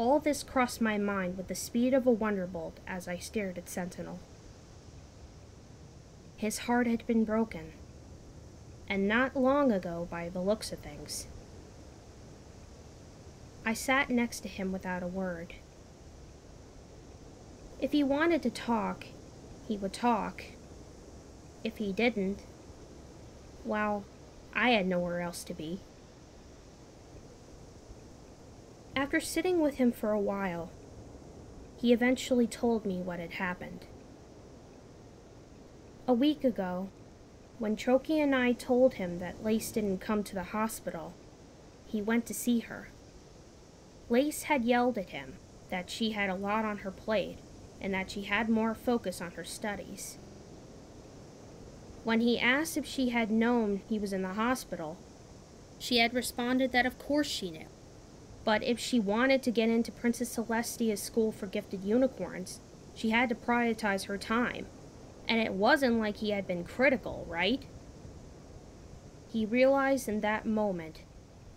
All this crossed my mind with the speed of a Wonderbolt as I stared at Sentinel. His heart had been broken, and not long ago by the looks of things. I sat next to him without a word. If he wanted to talk, he would talk. If he didn't, well, I had nowhere else to be. After sitting with him for a while, he eventually told me what had happened. A week ago, when Choki and I told him that Lace didn't come to the hospital, he went to see her. Lace had yelled at him that she had a lot on her plate and that she had more focus on her studies. When he asked if she had known he was in the hospital, she had responded that of course she knew, but if she wanted to get into Princess Celestia's School for Gifted Unicorns, she had to prioritize her time. And it wasn't like he had been critical, right? He realized in that moment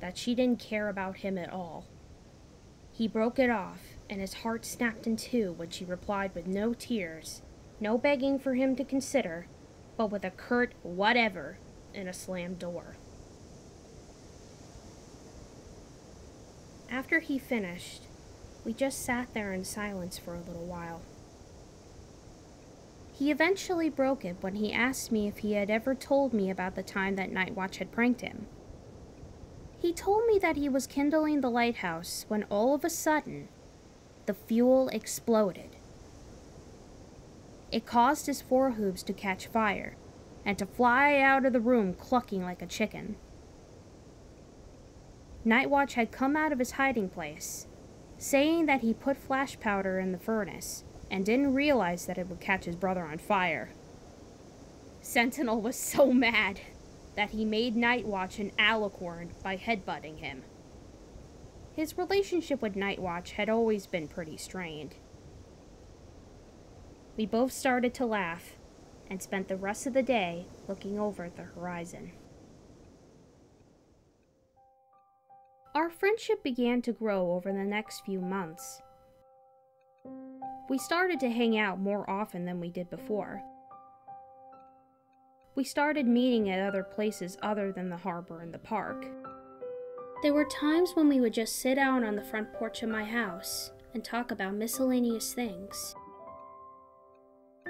that she didn't care about him at all. He broke it off, and his heart snapped in two when she replied with no tears, no begging for him to consider, but with a curt whatever and a slammed door. After he finished, we just sat there in silence for a little while. He eventually broke it when he asked me if he had ever told me about the time that Nightwatch had pranked him. He told me that he was kindling the lighthouse when all of a sudden, the fuel exploded. It caused his forehooves to catch fire and to fly out of the room clucking like a chicken. Nightwatch had come out of his hiding place, saying that he put flash powder in the furnace and didn't realize that it would catch his brother on fire. Sentinel was so mad that he made Nightwatch an alicorn by headbutting him. His relationship with Nightwatch had always been pretty strained. We both started to laugh and spent the rest of the day looking over at the horizon. Our friendship began to grow over the next few months. We started to hang out more often than we did before. We started meeting at other places other than the harbor and the park. There were times when we would just sit out on the front porch of my house and talk about miscellaneous things.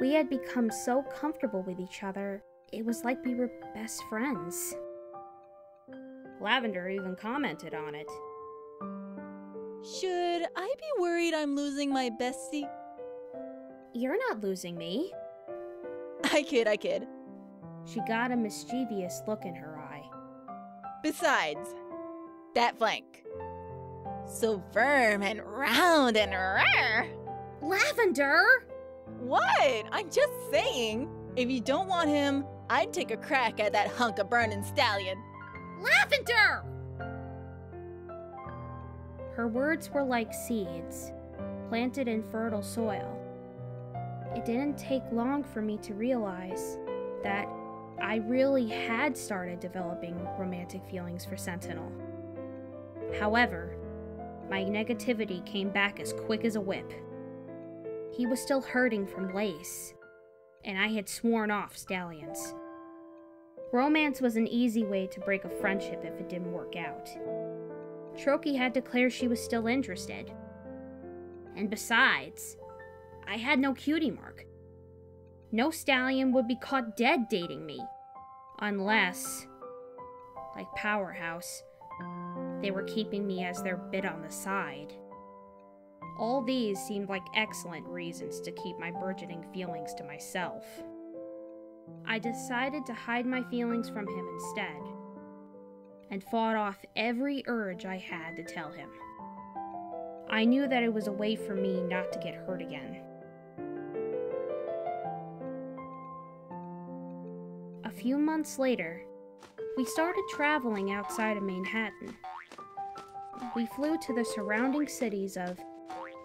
We had become so comfortable with each other, it was like we were best friends. Lavender even commented on it. Should I be worried I'm losing my bestie? You're not losing me. I kid. She got a mischievous look in her eye. Besides, that flank. So firm and round and rare. Lavender! What? I'm just saying. If you don't want him, I'd take a crack at that hunk of burning stallion. Lavender! Her words were like seeds, planted in fertile soil. It didn't take long for me to realize that I really had started developing romantic feelings for Sentinel. However, my negativity came back as quick as a whip. He was still hurting from Lace, and I had sworn off stallions. Romance was an easy way to break a friendship if it didn't work out. Troki had declared she was still interested. And besides, I had no cutie mark. No stallion would be caught dead dating me. Unless, like Powerhouse, they were keeping me as their bit on the side. All these seemed like excellent reasons to keep my burgeoning feelings to myself. I decided to hide my feelings from him instead, and fought off every urge I had to tell him. I knew that it was a way for me not to get hurt again. A few months later, we started traveling outside of Manhattan. We flew to the surrounding cities of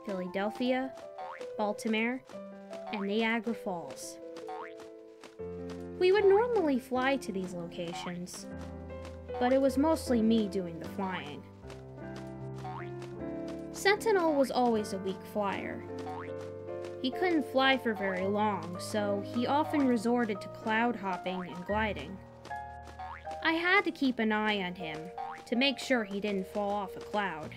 Philadelphia, Baltimore, and Niagara Falls. We would normally fly to these locations, but it was mostly me doing the flying. Sentinel was always a weak flyer. He couldn't fly for very long, so he often resorted to cloud hopping and gliding. I had to keep an eye on him to make sure he didn't fall off a cloud.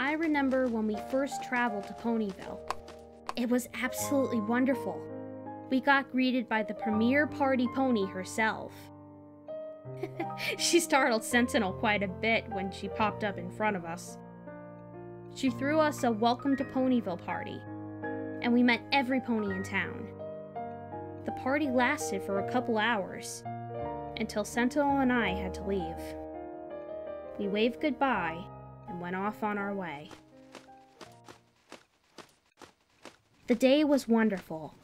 I remember when we first traveled to Ponyville. It was absolutely wonderful. We got greeted by the premier party pony herself. She startled Sentinel quite a bit when she popped up in front of us. She threw us a welcome to Ponyville party, and we met every pony in town. The party lasted for a couple hours, until Sentinel and I had to leave. We waved goodbye and went off on our way. The day was wonderful,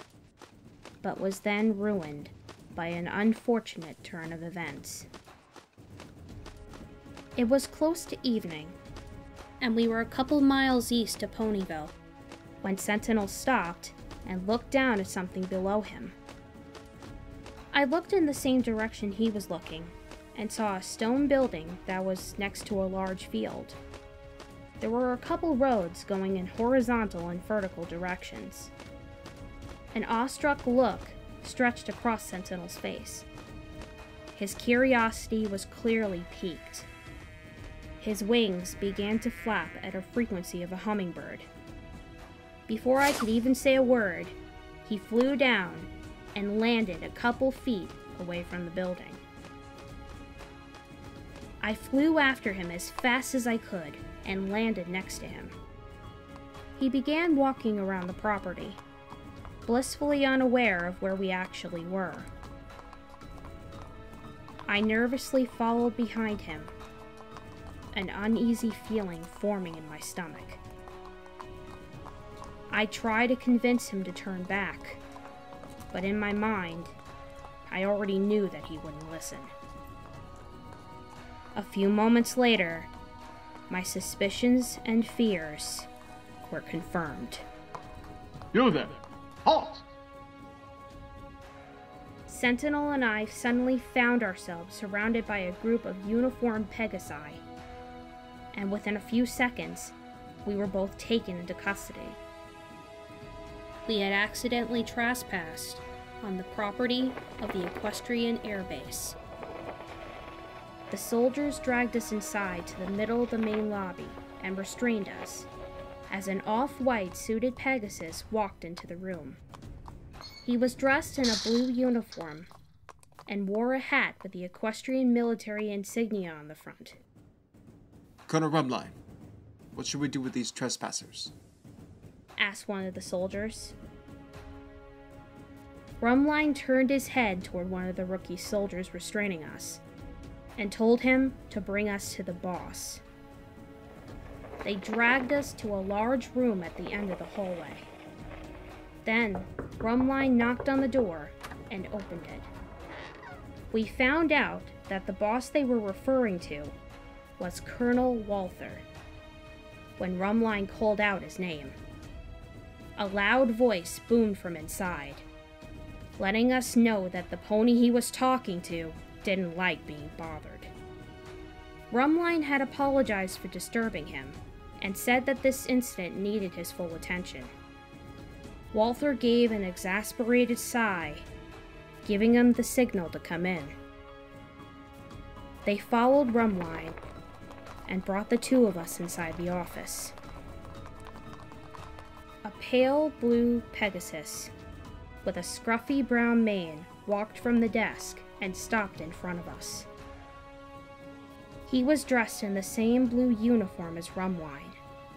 but was then ruined by an unfortunate turn of events. It was close to evening, and we were a couple miles east of Ponyville, when Sentinel stopped and looked down at something below him. I looked in the same direction he was looking, and saw a stone building that was next to a large field. There were a couple roads going in horizontal and vertical directions. An awestruck look stretched across Sentinel's face. His curiosity was clearly piqued. His wings began to flap at a frequency of a hummingbird. Before I could even say a word, he flew down and landed a couple feet away from the building. I flew after him as fast as I could and landed next to him. He began walking around the property, blissfully unaware of where we actually were. I nervously followed behind him, an uneasy feeling forming in my stomach. I tried to convince him to turn back, but in my mind, I already knew that he wouldn't listen. A few moments later, my suspicions and fears were confirmed. You there! Halt! Sentinel and I suddenly found ourselves surrounded by a group of uniformed Pegasi, and within a few seconds, we were both taken into custody. We had accidentally trespassed on the property of the Equestrian Air Base. The soldiers dragged us inside to the middle of the main lobby and restrained us, as an off-white suited Pegasus walked into the room. He was dressed in a blue uniform and wore a hat with the equestrian military insignia on the front. Colonel Rumline, what should we do with these trespassers? Asked one of the soldiers. Rumline turned his head toward one of the rookie soldiers restraining us and told him to bring us to the boss. They dragged us to a large room at the end of the hallway. Then, Rumline knocked on the door and opened it. We found out that the boss they were referring to was Colonel Walther, when Rumline called out his name. A loud voice boomed from inside, letting us know that the pony he was talking to didn't like being bothered. Rumline had apologized for disturbing him, and said that this incident needed his full attention. Walther gave an exasperated sigh, giving him the signal to come in. They followed Rumline, and brought the two of us inside the office. A pale blue Pegasus, with a scruffy brown mane, walked from the desk and stopped in front of us. He was dressed in the same blue uniform as Rumline,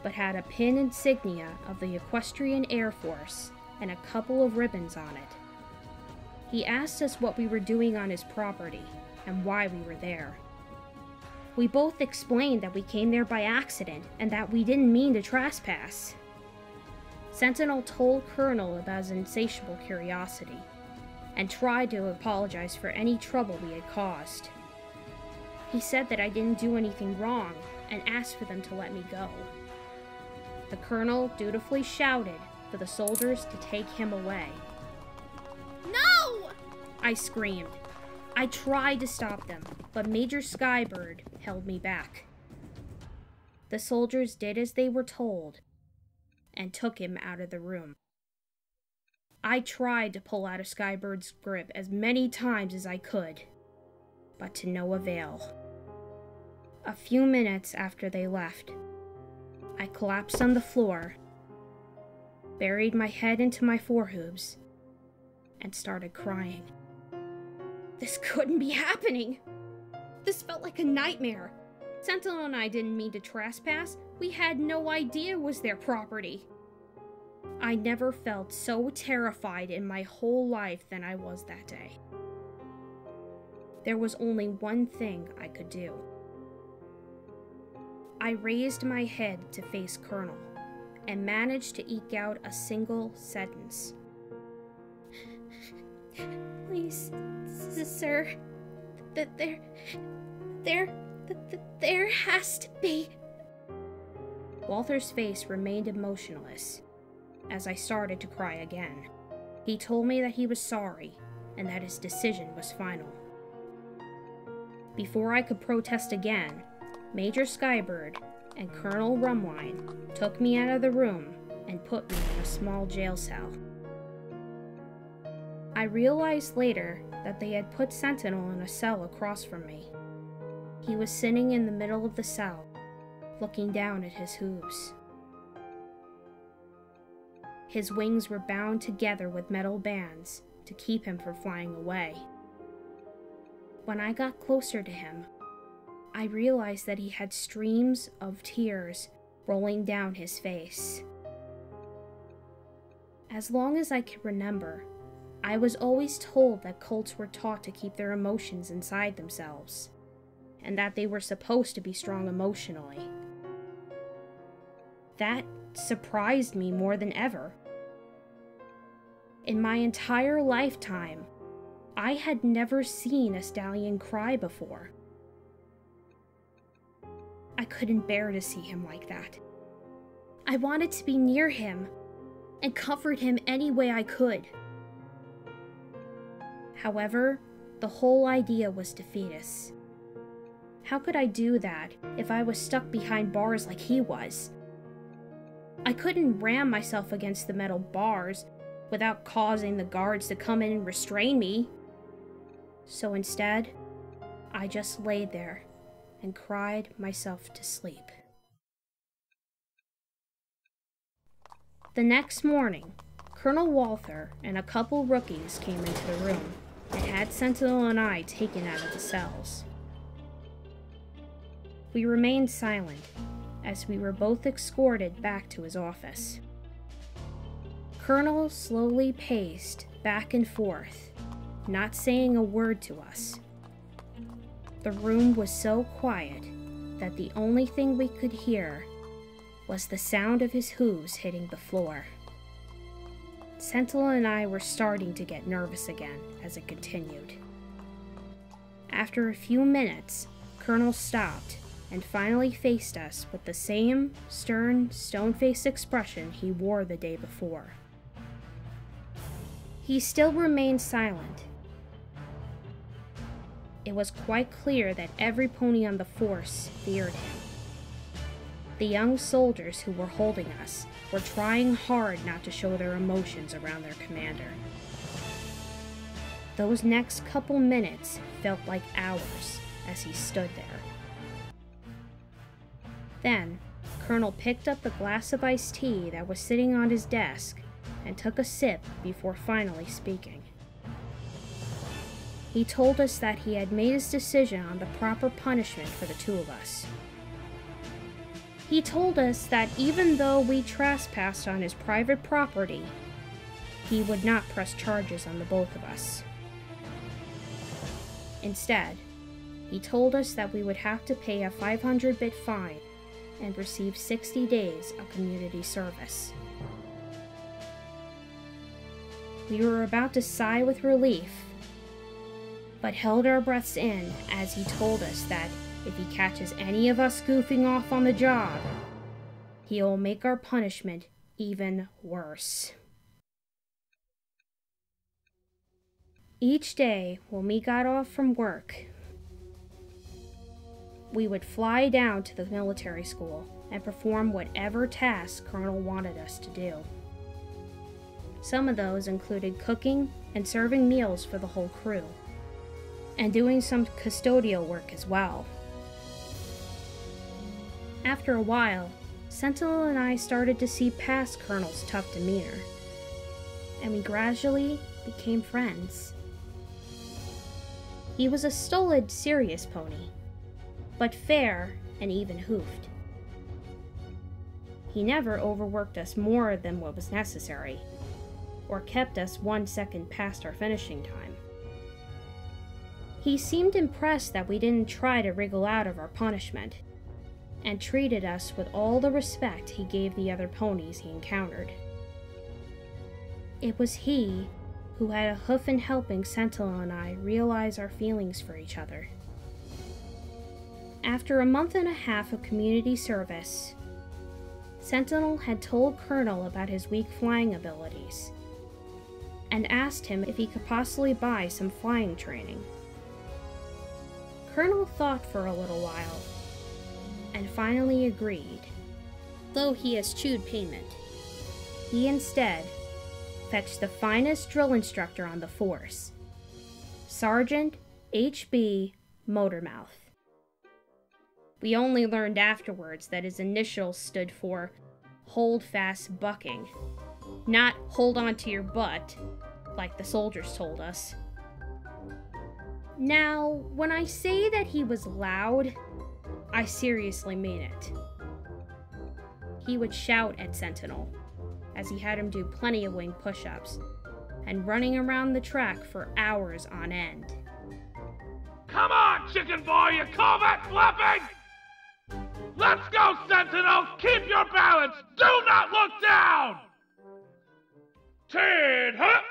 but had a pin insignia of the Equestrian Air Force and a couple of ribbons on it. He asked us what we were doing on his property and why we were there. We both explained that we came there by accident and that we didn't mean to trespass. Sentinel told Colonel about his insatiable curiosity and tried to apologize for any trouble we had caused. He said that I didn't do anything wrong, and asked for them to let me go. The colonel dutifully shouted for the soldiers to take him away. No! I screamed. I tried to stop them, but Major Skybird held me back. The soldiers did as they were told and took him out of the room. I tried to pull out of Skybird's grip as many times as I could, but to no avail. A few minutes after they left, I collapsed on the floor, buried my head into my forehooves, and started crying. This couldn't be happening! This felt like a nightmare. Sentinel and I didn't mean to trespass. We had no idea it was their property. I never felt so terrified in my whole life than I was that day. There was only one thing I could do. I raised my head to face Colonel and managed to eke out a single sentence. Please, sir, that there has to be. Walther's face remained emotionless as I started to cry again. He told me that he was sorry and that his decision was final. Before I could protest again, Major Skybird and Colonel Rumwine took me out of the room and put me in a small jail cell. I realized later that they had put Sentinel in a cell across from me. He was sitting in the middle of the cell, looking down at his hooves. His wings were bound together with metal bands to keep him from flying away. When I got closer to him, I realized that he had streams of tears rolling down his face. As long as I could remember, I was always told that colts were taught to keep their emotions inside themselves, and that they were supposed to be strong emotionally. That surprised me more than ever. In my entire lifetime, I had never seen a stallion cry before. I couldn't bear to see him like that. I wanted to be near him and comfort him any way I could. However, the whole idea was defeatist. How could I do that if I was stuck behind bars like he was? I couldn't ram myself against the metal bars without causing the guards to come in and restrain me. So instead, I just laid there and cried myself to sleep. The next morning, Colonel Walther and a couple rookies came into the room and had Sentinel and I taken out of the cells. We remained silent, as we were both escorted back to his office. Colonel slowly paced back and forth, not saying a word to us. The room was so quiet that the only thing we could hear was the sound of his hooves hitting the floor. Sentinel and I were starting to get nervous again as it continued. After a few minutes, Colonel stopped and finally faced us with the same stern, stone-faced expression he wore the day before. He still remained silent. It was quite clear that every pony on the force feared him. The young soldiers who were holding us were trying hard not to show their emotions around their commander. Those next couple minutes felt like hours as he stood there. Then, Colonel picked up the glass of iced tea that was sitting on his desk and took a sip before finally speaking. He told us that he had made his decision on the proper punishment for the two of us. He told us that even though we trespassed on his private property, he would not press charges on the both of us. Instead, he told us that we would have to pay a 500-bit fine and receive 60 days of community service. We were about to sigh with relief, but held our breaths in as he told us that if he catches any of us goofing off on the job, he'll make our punishment even worse. Each day when we got off from work, we would fly down to the military school and perform whatever task Colonel wanted us to do. Some of those included cooking and serving meals for the whole crew, and doing some custodial work as well. After a while, Sentinel and I started to see past Colonel's tough demeanor, and we gradually became friends. He was a stolid, serious pony, but fair and even-hoofed. He never overworked us more than what was necessary, or kept us 1 second past our finishing time. He seemed impressed that we didn't try to wriggle out of our punishment, and treated us with all the respect he gave the other ponies he encountered. It was he who had a hoof in helping Sentinel and I realize our feelings for each other. After a month and a half of community service, Sentinel had told Colonel about his weak flying abilities, and asked him if he could possibly buy some flying training. Colonel thought for a little while, and finally agreed, though he eschewed payment. He instead fetched the finest drill instructor on the force, Sergeant H.B. Motormouth. We only learned afterwards that his initials stood for Hold Fast Bucking, not Hold On To Your Butt, like the soldiers told us. Now, when I say that he was loud, I seriously mean it. He would shout at Sentinel, as he had him do plenty of wing push-ups, and running around the track for hours on end. Come on, chicken boy, you call that flapping? Let's go, Sentinel! Keep your balance! Do not look down! Turn up!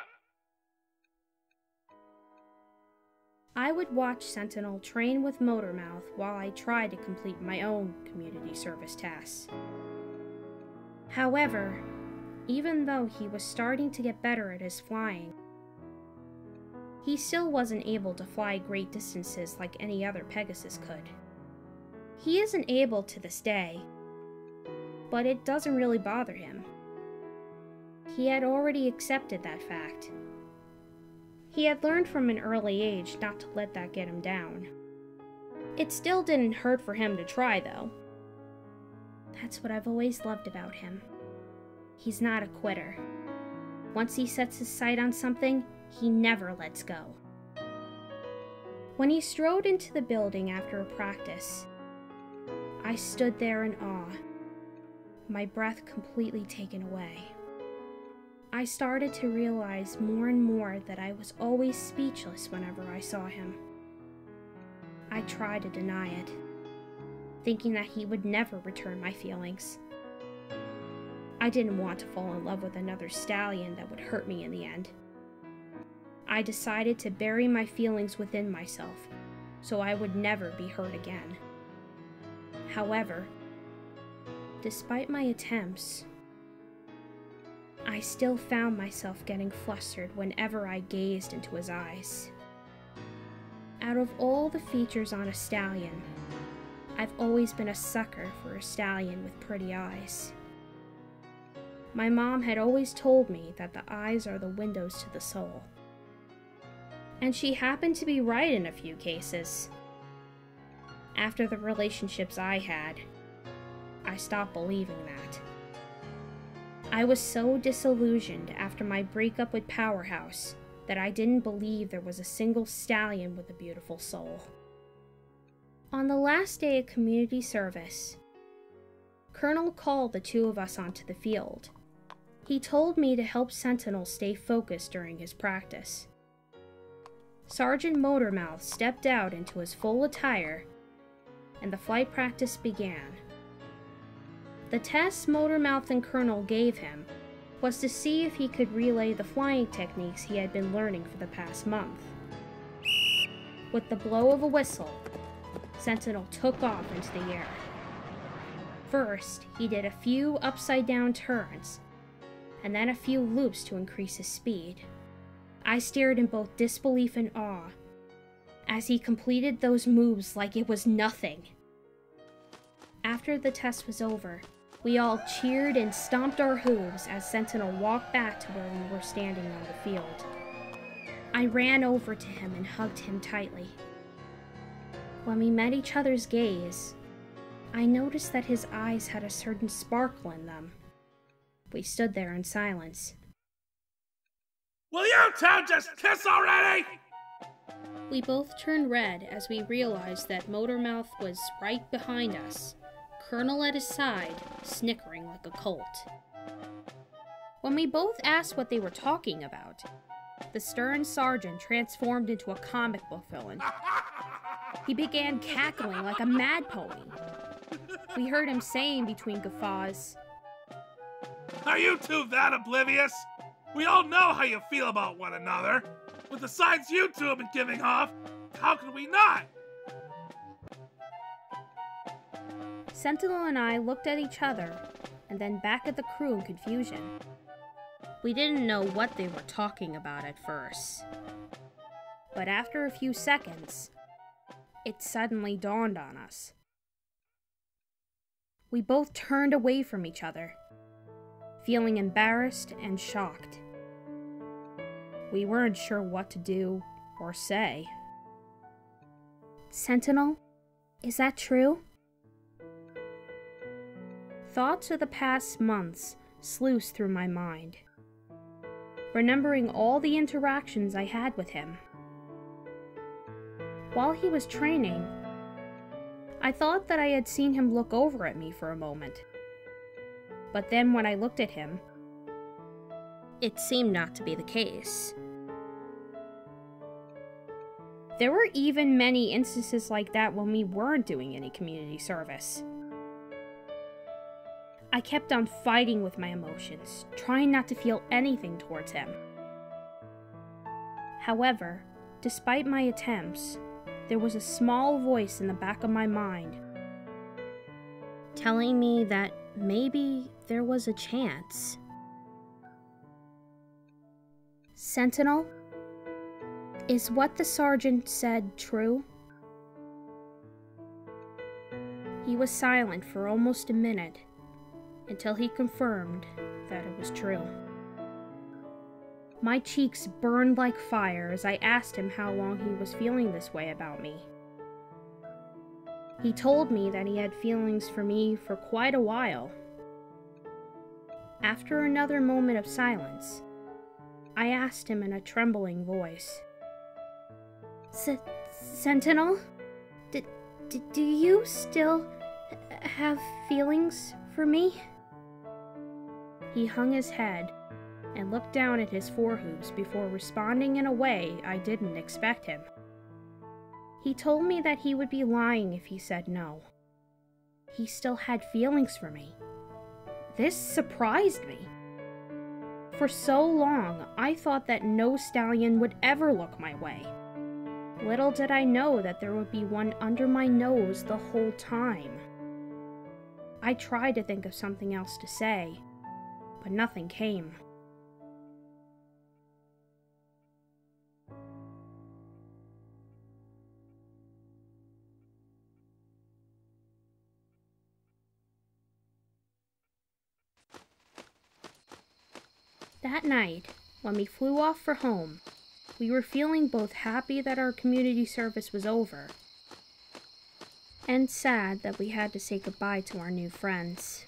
I would watch Sentinel train with Motormouth while I tried to complete my own community service tasks. However, even though he was starting to get better at his flying, he still wasn't able to fly great distances like any other Pegasus could. He isn't able to this day, but it doesn't really bother him. He had already accepted that fact. He had learned from an early age not to let that get him down. It still didn't hurt for him to try, though. That's what I've always loved about him. He's not a quitter. Once he sets his sight on something, he never lets go. When he strode into the building after a practice, I stood there in awe, my breath completely taken away. I started to realize more and more that I was always speechless whenever I saw him. I tried to deny it, thinking that he would never return my feelings. I didn't want to fall in love with another stallion that would hurt me in the end. I decided to bury my feelings within myself, so I would never be hurt again. However, despite my attempts, I still found myself getting flustered whenever I gazed into his eyes. Out of all the features on a stallion, I've always been a sucker for a stallion with pretty eyes. My mom had always told me that the eyes are the windows to the soul. And she happened to be right in a few cases. After the relationships I had, I stopped believing that. I was so disillusioned after my breakup with Powerhouse that I didn't believe there was a single stallion with a beautiful soul. On the last day of community service, Colonel called the two of us onto the field. He told me to help Sentinel stay focused during his practice. Sergeant Motormouth stepped out into his full attire, and the flight practice began. The test Motormouth and Colonel gave him was to see if he could relay the flying techniques he had been learning for the past month. With the blow of a whistle, Sentinel took off into the air. First, he did a few upside-down turns, and then a few loops to increase his speed. I stared in both disbelief and awe, as he completed those moves like it was nothing. After after the test was over, we all cheered and stomped our hooves as Sentinel walked back to where we were standing on the field. I ran over to him and hugged him tightly. When we met each other's gaze, I noticed that his eyes had a certain sparkle in them. We stood there in silence. Will you two just kiss already? We both turned red as we realized that Motormouth was right behind us, Colonel at his side, snickering like a colt. When we both asked what they were talking about, the stern sergeant transformed into a comic book villain. He began cackling like a mad pony. We heard him saying between guffaws, "Are you two that oblivious? We all know how you feel about one another. With the signs you two have been giving off, how can we not?" Sentinel and I looked at each other, and then back at the crew in confusion. We didn't know what they were talking about at first. But after a few seconds, it suddenly dawned on us. We both turned away from each other, feeling embarrassed and shocked. We weren't sure what to do or say. Sentinel, is that true? Thoughts of the past months sluiced through my mind, remembering all the interactions I had with him. While he was training, I thought that I had seen him look over at me for a moment. But then when I looked at him, it seemed not to be the case. There were even many instances like that when we weren't doing any community service. I kept on fighting with my emotions, trying not to feel anything towards him. However, despite my attempts, there was a small voice in the back of my mind telling me that maybe there was a chance. Sentinel, is what the sergeant said true? He was silent for almost a minute until he confirmed that it was true. My cheeks burned like fire as I asked him how long he was feeling this way about me. He told me that he had feelings for me for quite a while. After another moment of silence, I asked him in a trembling voice, Sentinel, do you still have feelings for me?" He hung his head and looked down at his forehooves before responding in a way I didn't expect him. He told me that he would be lying if he said no. He still had feelings for me. This surprised me. For so long, I thought that no stallion would ever look my way. Little did I know that there would be one under my nose the whole time. I tried to think of something else to say, but nothing came. That night, when we flew off for home, we were feeling both happy that our community service was over, and sad that we had to say goodbye to our new friends.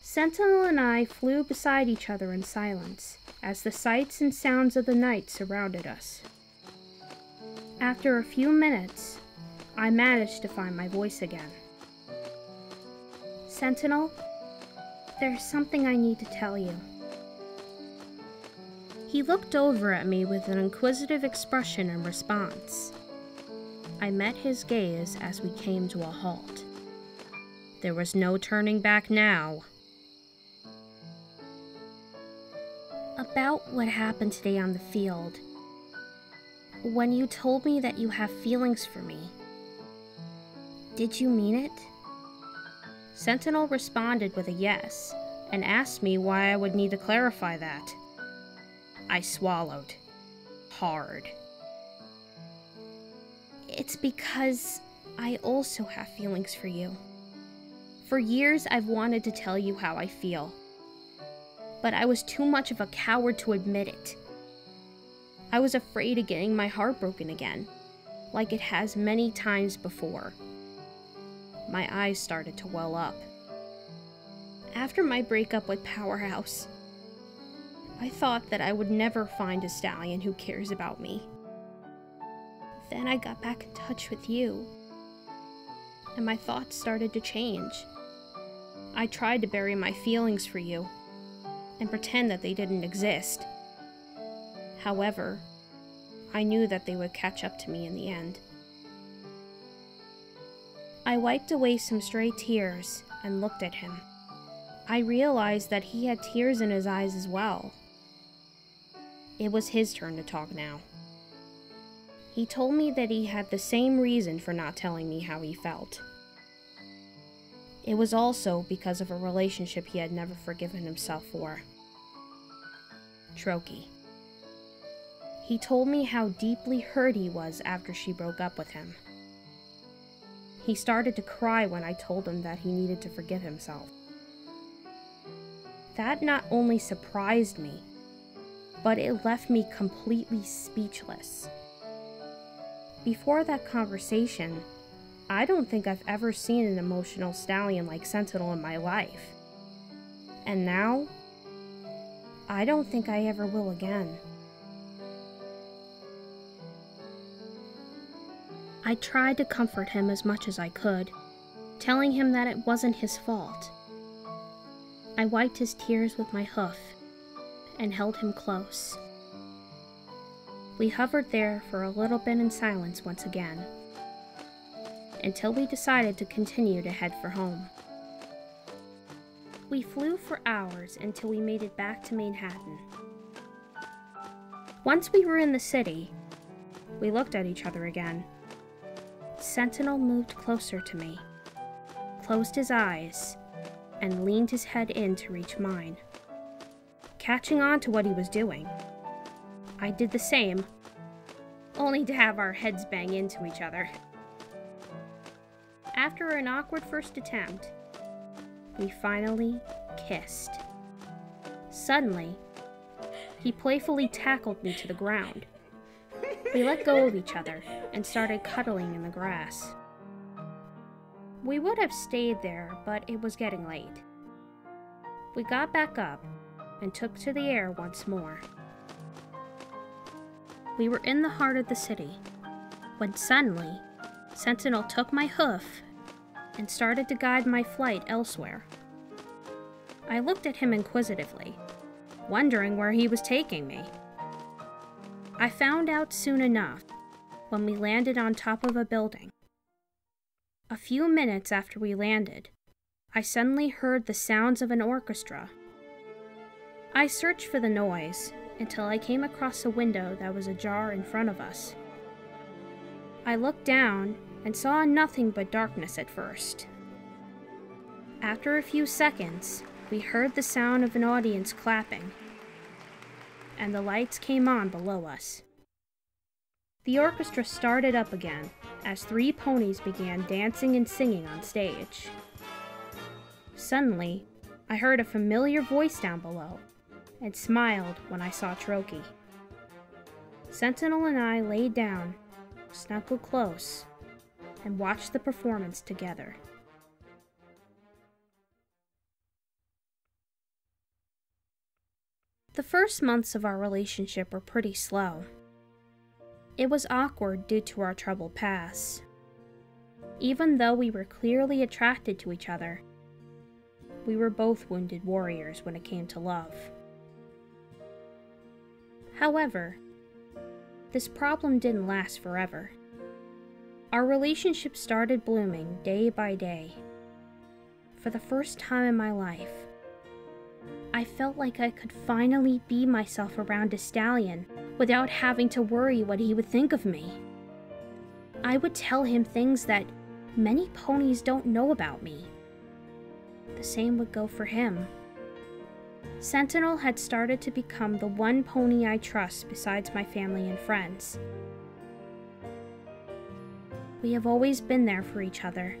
Sentinel and I flew beside each other in silence, as the sights and sounds of the night surrounded us. After a few minutes, I managed to find my voice again. Sentinel, there's something I need to tell you. He looked over at me with an inquisitive expression in response. I met his gaze as we came to a halt. There was no turning back now. About what happened today on the field, when you told me that you have feelings for me, did you mean it? Sentinel responded with a yes, and asked me why I would need to clarify that. I swallowed. Hard. It's because I also have feelings for you. For years, I've wanted to tell you how I feel, but I was too much of a coward to admit it. I was afraid of getting my heart broken again, like it has many times before. My eyes started to well up. After my breakup with Powerhouse, I thought that I would never find a stallion who cares about me. Then I got back in touch with you, and my thoughts started to change. I tried to bury my feelings for you and pretend that they didn't exist. However, I knew that they would catch up to me in the end. I wiped away some stray tears and looked at him. I realized that he had tears in his eyes as well. It was his turn to talk now. He told me that he had the same reason for not telling me how he felt. It was also because of a relationship he had never forgiven himself for. Troche. He told me how deeply hurt he was after she broke up with him. He started to cry when I told him that he needed to forgive himself. That not only surprised me, but it left me completely speechless. Before that conversation, I don't think I've ever seen an emotional stallion like Sentinel in my life. And now, I don't think I ever will again. I tried to comfort him as much as I could, telling him that it wasn't his fault. I wiped his tears with my hoof and held him close. We hovered there for a little bit in silence once again, until we decided to continue to head for home. We flew for hours until we made it back to Manhattan. Once we were in the city, we looked at each other again. Sentinel moved closer to me, closed his eyes, and leaned his head in to reach mine, catching on to what he was doing. I did the same, only to have our heads bang into each other. After an awkward first attempt, we finally kissed. Suddenly, he playfully tackled me to the ground. We let go of each other and started cuddling in the grass. We would have stayed there, but it was getting late. We got back up and took to the air once more. We were in the heart of the city, when suddenly, Sentinel took my hoof and started to guide my flight elsewhere. I looked at him inquisitively, wondering where he was taking me. I found out soon enough when we landed on top of a building. A few minutes after we landed, I suddenly heard the sounds of an orchestra. I searched for the noise until I came across a window that was ajar in front of us. I looked down and saw nothing but darkness at first. After a few seconds, we heard the sound of an audience clapping, and the lights came on below us. The orchestra started up again as three ponies began dancing and singing on stage. Suddenly, I heard a familiar voice down below and smiled when I saw Troche. Sentinel and I laid down, snuggled close, and watched the performance together. The first months of our relationship were pretty slow. It was awkward due to our troubled past. Even though we were clearly attracted to each other, we were both wounded warriors when it came to love. However, this problem didn't last forever. Our relationship started blooming day by day. For the first time in my life, I felt like I could finally be myself around a stallion without having to worry what he would think of me. I would tell him things that many ponies don't know about me. The same would go for him. Sentinel had started to become the one pony I trust besides my family and friends. We have always been there for each other.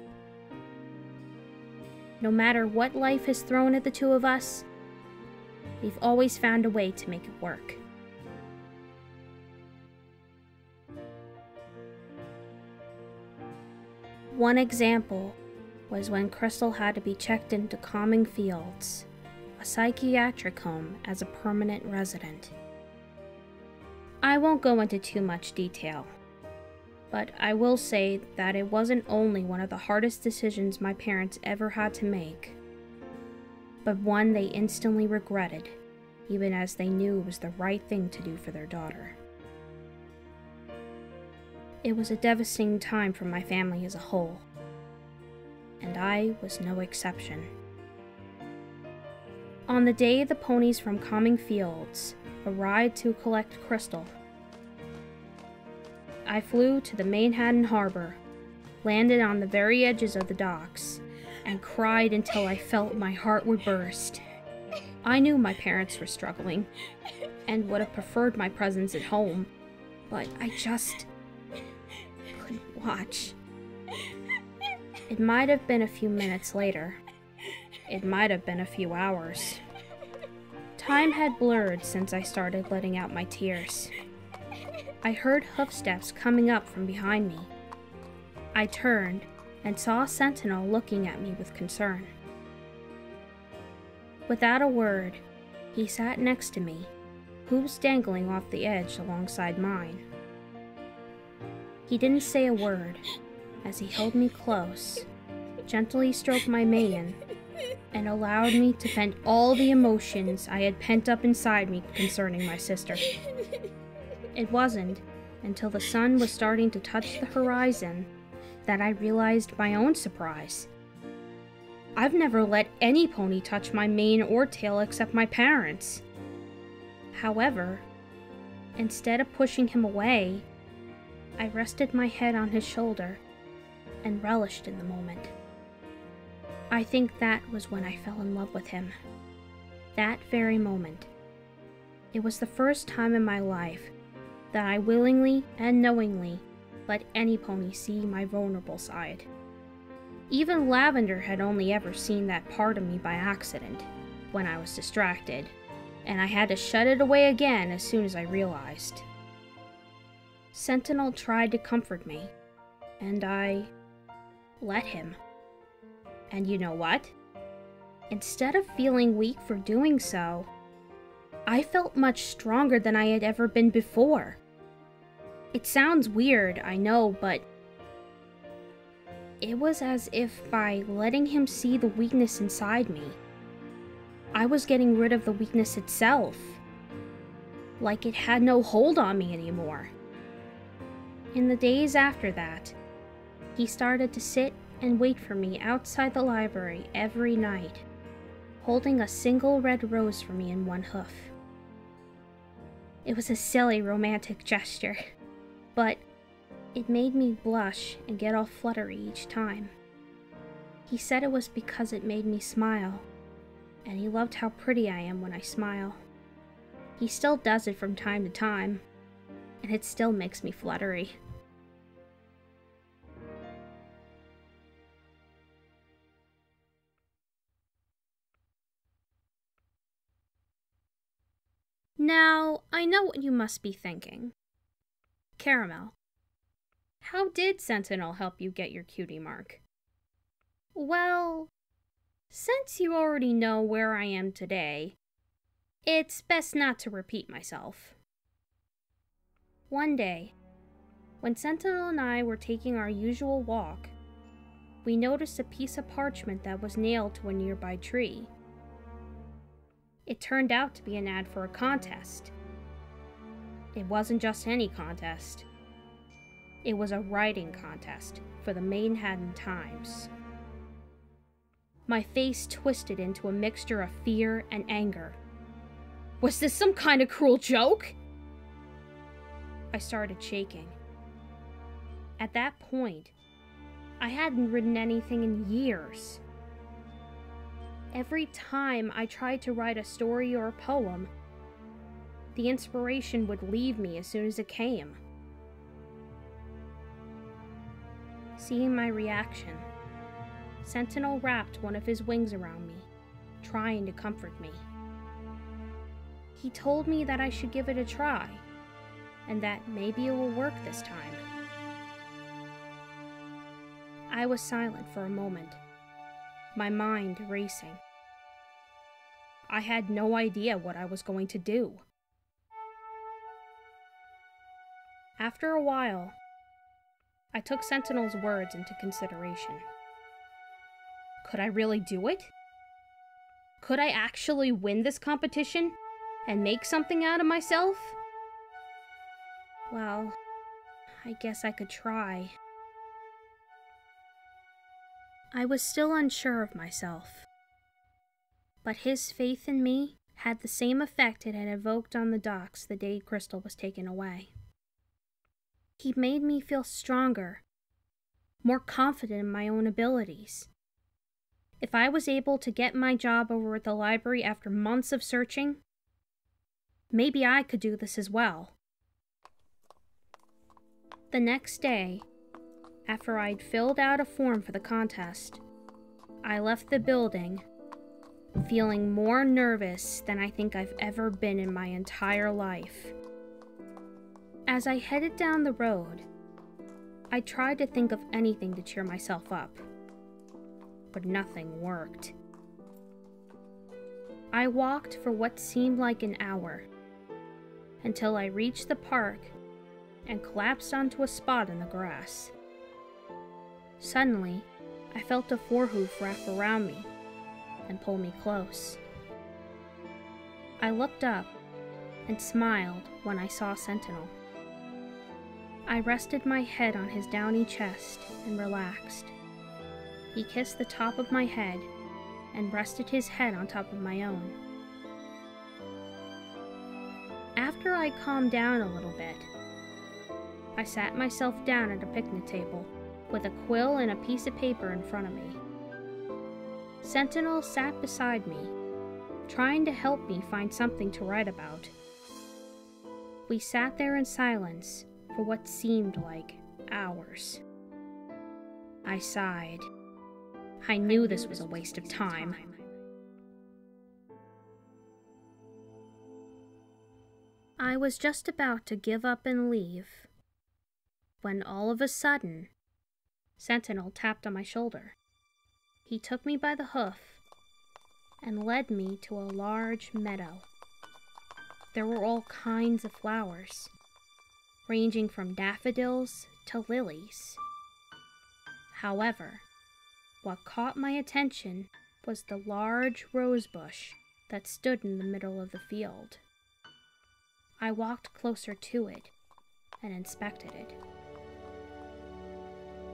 No matter what life has thrown at the two of us, we've always found a way to make it work. One example was when Crystal had to be checked into Calming Fields, a psychiatric home, as a permanent resident. I won't go into too much detail, but I will say that it wasn't only one of the hardest decisions my parents ever had to make, but one they instantly regretted, even as they knew it was the right thing to do for their daughter. It was a devastating time for my family as a whole, and I was no exception. On the day the ponies from Calming Fields arrived to collect Crystal, I flew to the Manhattan harbor, landed on the very edges of the docks, and cried until I felt my heart would burst. I knew my parents were struggling, and would have preferred my presence at home, but I just couldn't watch. It might have been a few minutes later. It might have been a few hours. Time had blurred since I started letting out my tears. I heard hoofsteps coming up from behind me. I turned and saw a sentinel looking at me with concern. Without a word, he sat next to me, hooves dangling off the edge alongside mine. He didn't say a word as he held me close, gently stroked my mane, and allowed me to vent all the emotions I had pent up inside me concerning my sister. It wasn't until the sun was starting to touch the horizon that I realized my own surprise. I've never let any pony touch my mane or tail except my parents. However, instead of pushing him away, I rested my head on his shoulder and relished in the moment. I think that was when I fell in love with him. That very moment. It was the first time in my life that I willingly and knowingly let any pony see my vulnerable side. Even Lavender had only ever seen that part of me by accident, when I was distracted, and I had to shut it away again as soon as I realized. Sentinel tried to comfort me, and I let him. And you know what? Instead of feeling weak for doing so, I felt much stronger than I had ever been before. It sounds weird, I know, but it was as if by letting him see the weakness inside me, I was getting rid of the weakness itself. Like it had no hold on me anymore. In the days after that, he started to sit and wait for me outside the library every night, holding a single red rose for me in one hoof. It was a silly, romantic gesture, but it made me blush and get all fluttery each time. He said it was because it made me smile, and he loved how pretty I am when I smile. He still does it from time to time, and it still makes me fluttery. Now, I know what you must be thinking. Caramel, how did Sentinel help you get your cutie mark? Well, since you already know where I am today, it's best not to repeat myself. One day, when Sentinel and I were taking our usual walk, we noticed a piece of parchment that was nailed to a nearby tree. It turned out to be an ad for a contest. It wasn't just any contest. It was a writing contest for the Manhattan Times. My face twisted into a mixture of fear and anger. Was this some kind of cruel joke? I started shaking. At that point, I hadn't written anything in years. Every time I tried to write a story or a poem, the inspiration would leave me as soon as it came. seeing my reaction. Sentinel wrapped one of his wings around me, trying to comfort me. He told me that I should give it a try, and that maybe it will work this time. I was silent for a moment, my mind racing. I had no idea what I was going to do. After a while, I took Sentinel's words into consideration. Could I really do it? Could I actually win this competition and make something out of myself? Well, I guess I could try. I was still unsure of myself, but his faith in me had the same effect it had evoked on the docks the day Crystal was taken away. He made me feel stronger, more confident in my own abilities. If I was able to get my job over at the library after months of searching, maybe I could do this as well. The next day, after I'd filled out a form for the contest, I left the building feeling more nervous than I think I've ever been in my entire life. As I headed down the road, I tried to think of anything to cheer myself up, but nothing worked. I walked for what seemed like an hour, until I reached the park and collapsed onto a spot in the grass. Suddenly, I felt a forehoof wrap around me and pull me close. I looked up and smiled when I saw Sentinel. I rested my head on his downy chest and relaxed. He kissed the top of my head and rested his head on top of my own. After I calmed down a little bit, I sat myself down at a picnic table with a quill and a piece of paper in front of me. Sentinel sat beside me, trying to help me find something to write about. We sat there in silence for what seemed like hours. I sighed. I knew this was a waste of time. I was just about to give up and leave, when all of a sudden, Sentinel tapped on my shoulder. He took me by the hoof and led me to a large meadow. There were all kinds of flowers, ranging from daffodils to lilies. However, what caught my attention was the large rose bush that stood in the middle of the field. I walked closer to it and inspected it.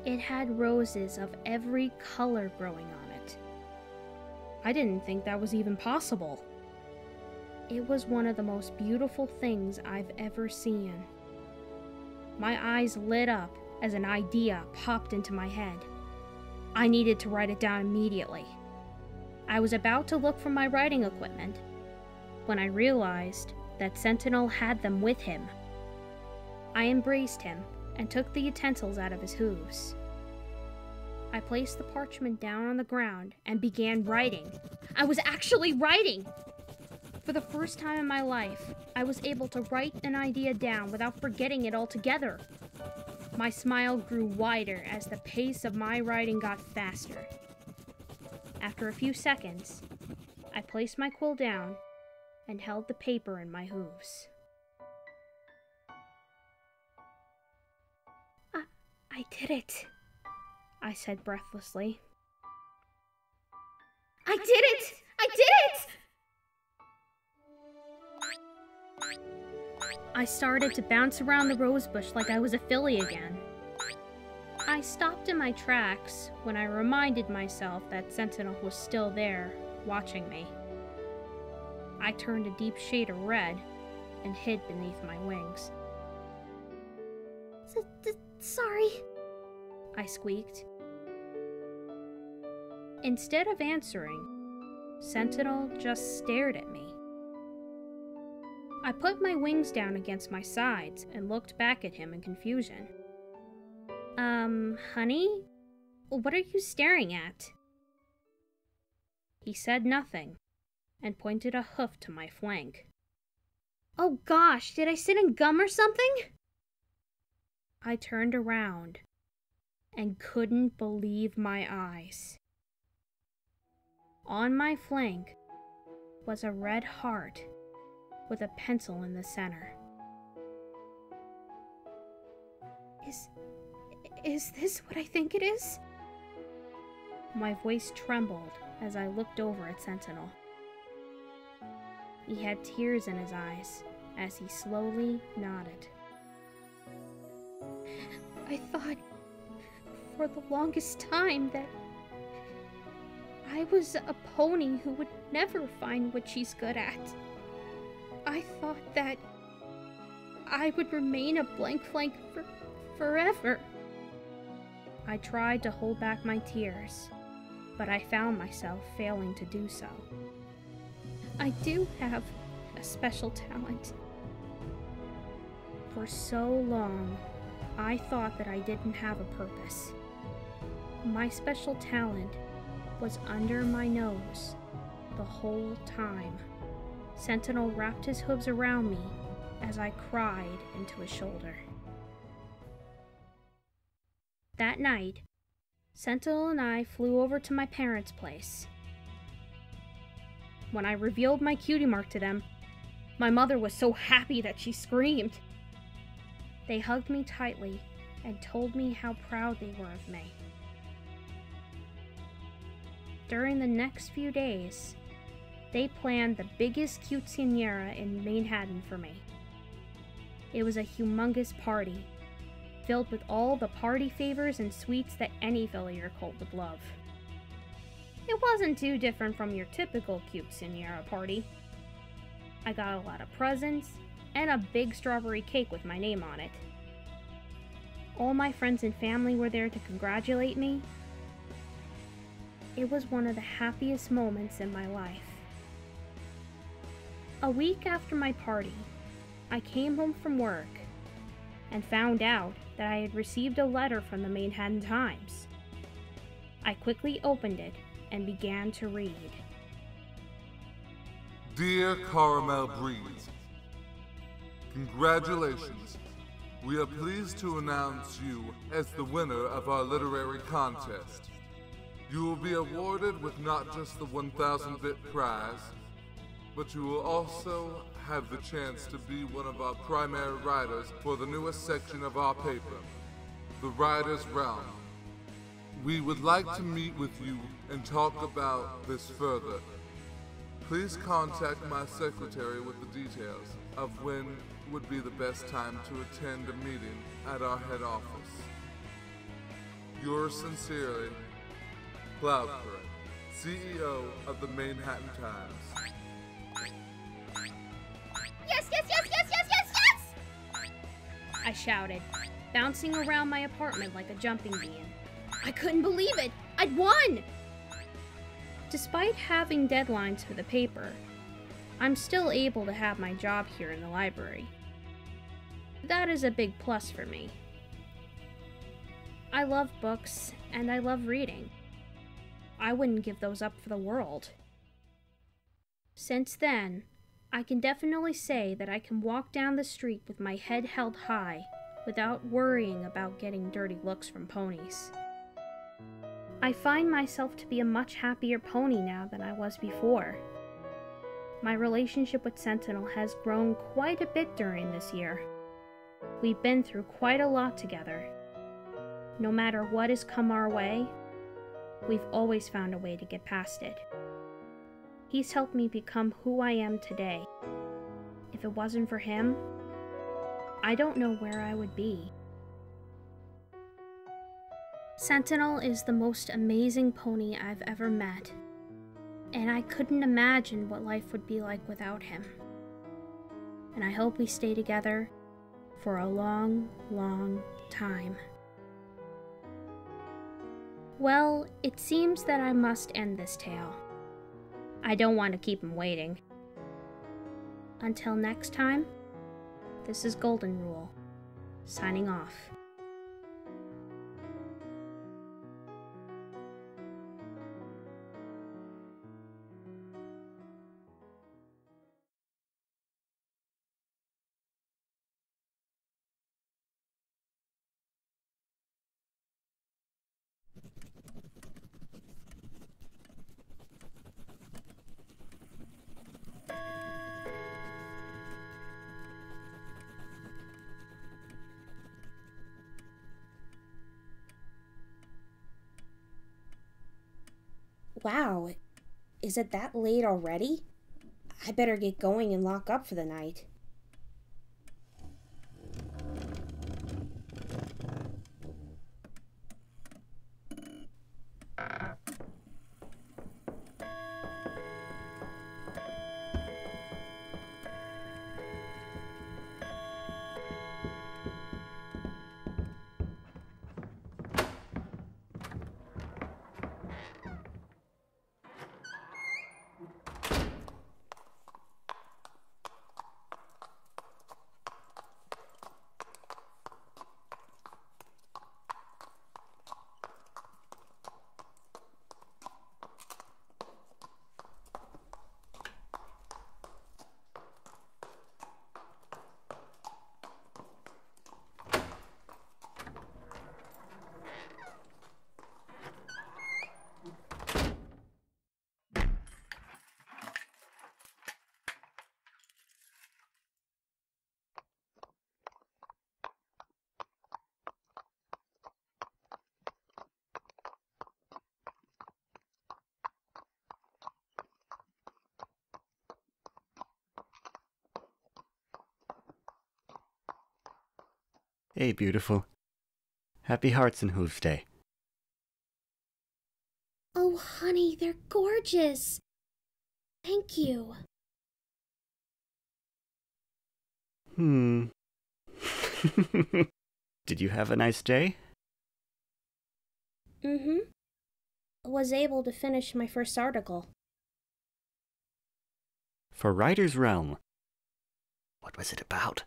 It had roses of every color growing on it. I didn't think that was even possible. It was one of the most beautiful things I've ever seen. My eyes lit up as an idea popped into my head. I needed to write it down immediately. I was about to look for my writing equipment when I realized that Sentinel had them with him. I embraced him and took the utensils out of his hooves. I placed the parchment down on the ground and began writing. I was actually writing! For the first time in my life, I was able to write an idea down without forgetting it altogether. My smile grew wider as the pace of my writing got faster. After a few seconds, I placed my quill down and held the paper in my hooves. I did it, I said breathlessly. I did it! I did it! I started to bounce around the rosebush like I was a filly again. I stopped in my tracks when I reminded myself that Sentinel was still there, watching me. I turned a deep shade of red and hid beneath my wings. Sorry, I squeaked. Instead of answering, Sentinel just stared at me. I put my wings down against my sides and looked back at him in confusion. Honey? What are you staring at? He said nothing, and pointed a hoof to my flank. Oh gosh, did I sit in gum or something? I turned around, and couldn't believe my eyes. On my flank was a red heart with a pencil in the center. Is this what I think it is? My voice trembled as I looked over at Sentinel. He had tears in his eyes as he slowly nodded. I thought for the longest time that I was a pony who would never find what she's good at. I thought that I would remain a blank flank forever. I tried to hold back my tears, but I found myself failing to do so. I do have a special talent. For so long, I thought that I didn't have a purpose. My special talent was under my nose the whole time. Sentinel wrapped his hooves around me as I cried into his shoulder. That night, Sentinel and I flew over to my parents' place. When I revealed my cutie mark to them, my mother was so happy that she screamed. They hugged me tightly and told me how proud they were of me. During the next few days, they planned the biggest quinceañera in Manhattan for me. It was a humongous party, filled with all the party favors and sweets that any Phillier colt would love. It wasn't too different from your typical quinceañera party. I got a lot of presents and a big strawberry cake with my name on it. All my friends and family were there to congratulate me. It was one of the happiest moments in my life. A week after my party, I came home from work and found out that I had received a letter from the Manhattan Times. I quickly opened it and began to read. Dear Caramel Breeze, congratulations. We are pleased to announce you as the winner of our literary contest. You will be awarded with not just the 1,000-bit prize, but you will also have the chance to be one of our primary writers for the newest section of our paper, The Writer's Realm. We would like to meet with you and talk about this further. Please contact my secretary with the details of when would be the best time to attend a meeting at our head office. Yours sincerely, Cloud Current, CEO of the Manhattan Times. Yes, yes, yes, yes, yes, yes, yes! I shouted, bouncing around my apartment like a jumping bean. I couldn't believe it! I'd won! Despite having deadlines for the paper, I'm still able to have my job here in the library. That is a big plus for me. I love books, and I love reading. I wouldn't give those up for the world. Since then, I can definitely say that I can walk down the street with my head held high without worrying about getting dirty looks from ponies. I find myself to be a much happier pony now than I was before. My relationship with Sentinel has grown quite a bit during this year. We've been through quite a lot together. No matter what has come our way, we've always found a way to get past it. He's helped me become who I am today. If it wasn't for him, I don't know where I would be. Sentinel is the most amazing pony I've ever met, and I couldn't imagine what life would be like without him. And I hope we stay together for a long, long time. Well, it seems that I must end this tale. I don't want to keep him waiting. Until next time, this is Golden Rule, signing off. Wow, is it that late already? I better get going and lock up for the night. Hey, beautiful. Happy Hearts and Hooves Day. Oh, honey, they're gorgeous. Thank you. Did you have a nice day? I was able to finish my first article. For Writer's Realm. What was it about?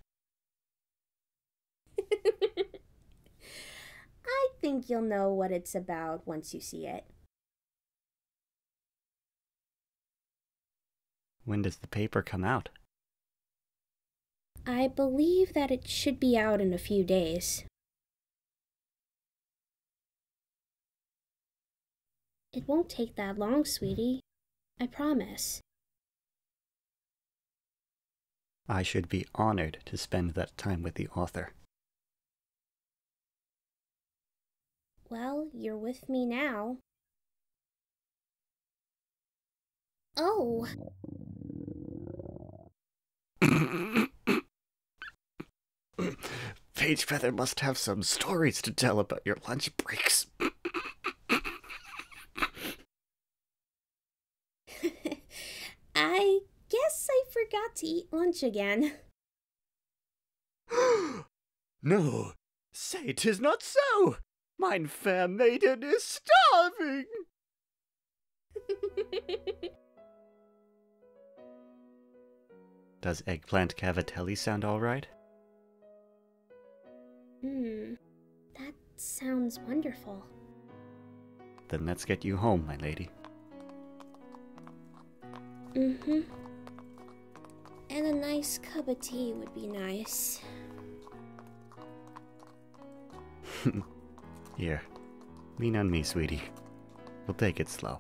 I think you'll know what it's about once you see it. When does the paper come out? I believe that it should be out in a few days. It won't take that long, sweetie. I promise. I should be honored to spend that time with the author. Well, you're with me now. Oh! Page Feather must have some stories to tell about your lunch breaks. I guess I forgot to eat lunch again. No! Say 'tis not so! Mine fair maiden is starving! Does eggplant cavatelli sound alright? That sounds wonderful. Then let's get you home, my lady. And a nice cup of tea would be nice. Here, lean on me, sweetie. We'll take it slow.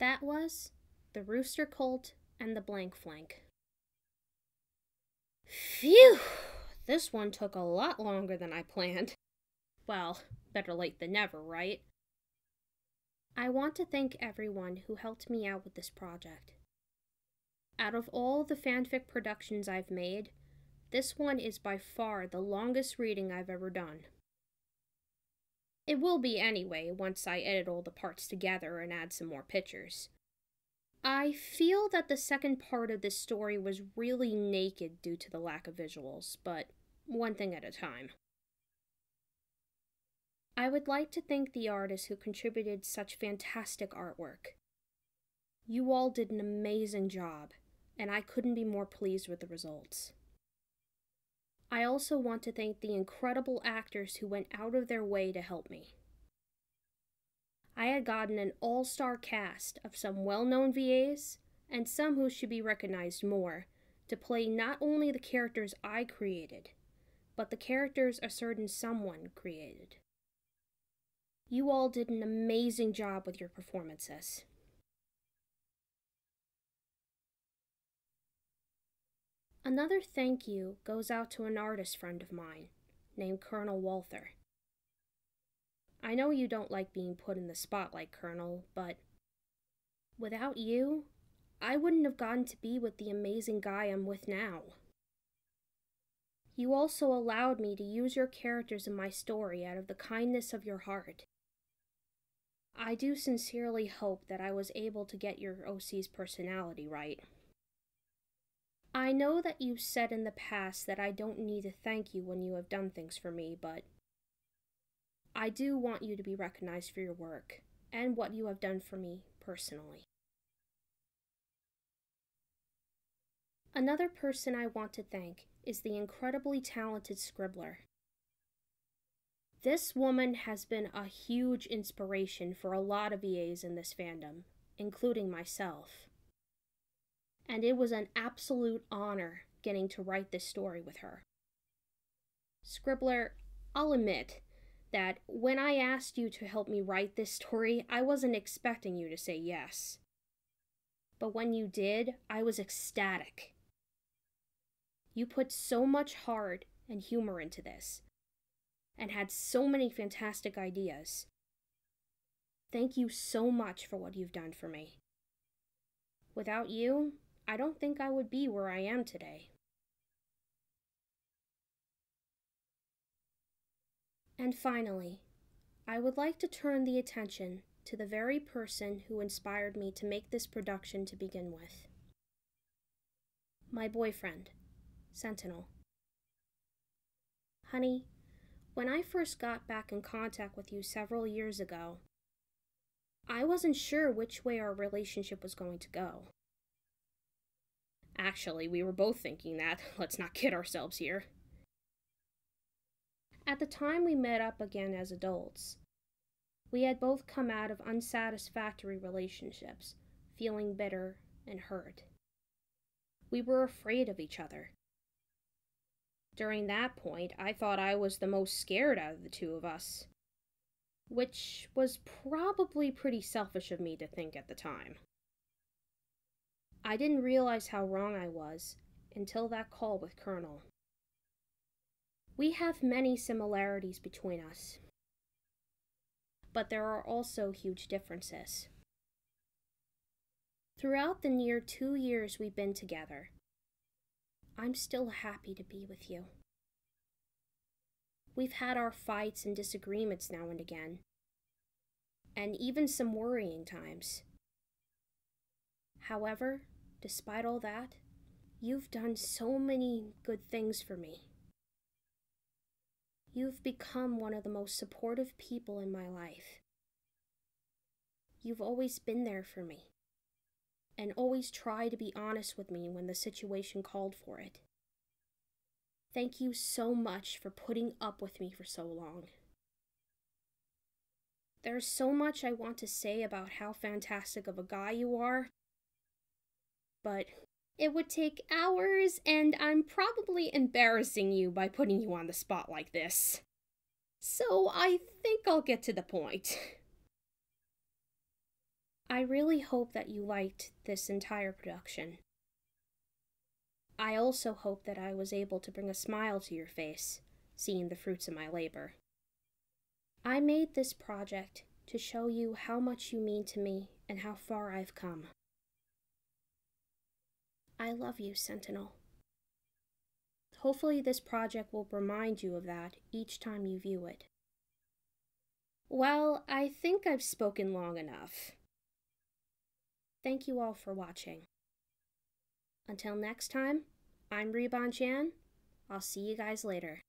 That was The Rooster Colt and The Blank Flank. Phew! This one took a lot longer than I planned. Well, better late than never, right? I want to thank everyone who helped me out with this project. Out of all the fanfic productions I've made, this one is by far the longest reading I've ever done. It will be anyway, once I edit all the parts together and add some more pictures. I feel that the second part of this story was really naked due to the lack of visuals, but one thing at a time. I would like to thank the artists who contributed such fantastic artwork. You all did an amazing job, and I couldn't be more pleased with the results. I also want to thank the incredible actors who went out of their way to help me. I had gotten an all-star cast of some well-known VAs, and some who should be recognized more, to play not only the characters I created, but the characters a certain someone created. You all did an amazing job with your performances. Another thank you goes out to an artist friend of mine, named Colonel Walther. I know you don't like being put in the spotlight, Colonel, but without you, I wouldn't have gotten to be with the amazing guy I'm with now. You also allowed me to use your characters in my story out of the kindness of your heart. I do sincerely hope that I was able to get your OC's personality right. I know that you've said in the past that I don't need to thank you when you have done things for me, but I do want you to be recognized for your work and what you have done for me personally. Another person I want to thank is the incredibly talented Scribbler. This woman has been a huge inspiration for a lot of VAs in this fandom, including myself. And it was an absolute honor getting to write this story with her. Scribbler, I'll admit that when I asked you to help me write this story, I wasn't expecting you to say yes. But when you did, I was ecstatic. You put so much heart and humor into this, and had so many fantastic ideas. Thank you so much for what you've done for me. Without you, I don't think I would be where I am today. And finally, I would like to turn the attention to the very person who inspired me to make this production to begin with. My boyfriend, Sentinel. Honey, when I first got back in contact with you several years ago, I wasn't sure which way our relationship was going to go. Actually, we were both thinking that. Let's not kid ourselves here. At the time we met up again as adults, we had both come out of unsatisfactory relationships, feeling bitter and hurt. We were afraid of each other. During that point, I thought I was the most scared out of the two of us, which was probably pretty selfish of me to think at the time. I didn't realize how wrong I was until that call with Colonel. We have many similarities between us, but there are also huge differences. Throughout the near 2 years we've been together, I'm still happy to be with you. We've had our fights and disagreements now and again, and even some worrying times. However, despite all that, you've done so many good things for me. You've become one of the most supportive people in my life. You've always been there for me, and always tried to be honest with me when the situation called for it. Thank you so much for putting up with me for so long. There's so much I want to say about how fantastic of a guy you are, but it would take hours, and I'm probably embarrassing you by putting you on the spot like this. So I think I'll get to the point. I really hope that you liked this entire production. I also hope that I was able to bring a smile to your face, seeing the fruits of my labor. I made this project to show you how much you mean to me and how far I've come. I love you, Sentinel. Hopefully this project will remind you of that each time you view it. Well, I think I've spoken long enough. Thank you all for watching. Until next time, I'm Ribonchan. I'll see you guys later.